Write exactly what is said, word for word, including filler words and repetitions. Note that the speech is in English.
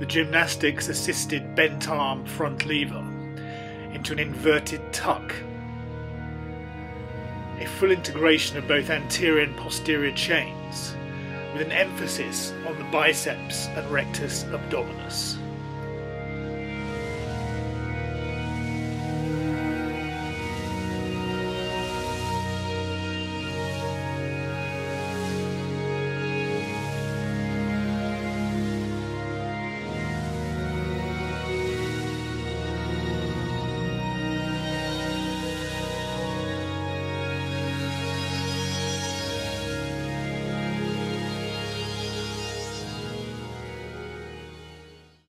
the gymnastics-assisted bent-arm front lever into an inverted tuck. A full integration of both anterior and posterior chains, with an emphasis on the biceps and rectus abdominis.